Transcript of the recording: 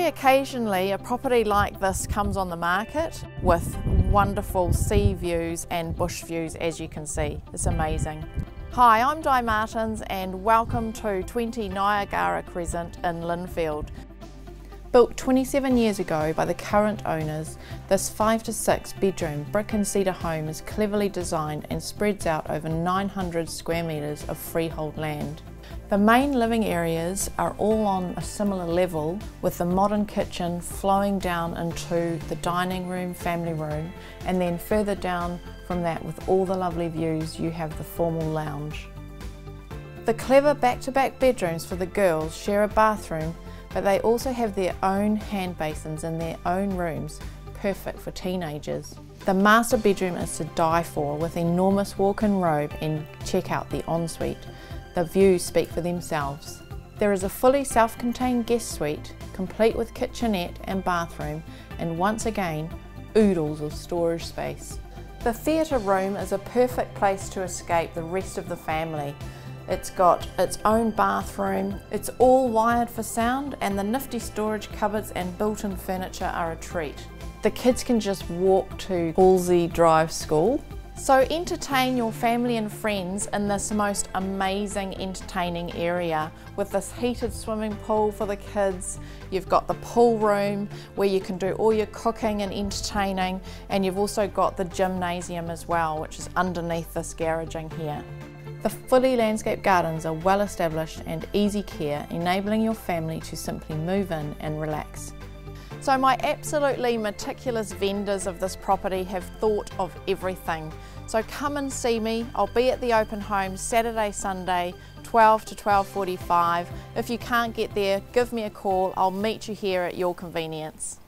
very occasionally a property like this comes on the market with wonderful sea views and bush views, as you can see. It's amazing. Hi, I'm Di Martens and welcome to 20 Niagara Crescent in Lynfield. Built 27 years ago by the current owners, this 5 to 6 bedroom brick and cedar home is cleverly designed and spreads out over 900 square metres of freehold land. The main living areas are all on a similar level, with the modern kitchen flowing down into the dining room, family room, and then further down from that, with all the lovely views, you have the formal lounge. The clever back-to-back bedrooms for the girls share a bathroom, but they also have their own hand basins and their own rooms, perfect for teenagers. The master bedroom is to die for, with enormous walk-in robe, and check out the ensuite. The views speak for themselves. There is a fully self-contained guest suite, complete with kitchenette and bathroom, and once again, oodles of storage space. The theatre room is a perfect place to escape the rest of the family. It's got its own bathroom, it's all wired for sound, and the nifty storage cupboards and built-in furniture are a treat. The kids can just walk to Halsey Drive School. So entertain your family and friends in this most amazing, entertaining area, with this heated swimming pool for the kids. You've got the pool room where you can do all your cooking and entertaining, and you've also got the gymnasium as well, which is underneath this garaging here. The fully landscaped gardens are well established and easy care, enabling your family to simply move in and relax. So my absolutely meticulous vendors of this property have thought of everything. So come and see me. I'll be at the open home Saturday, Sunday, 12 to 12:45. If you can't get there, give me a call. I'll meet you here at your convenience.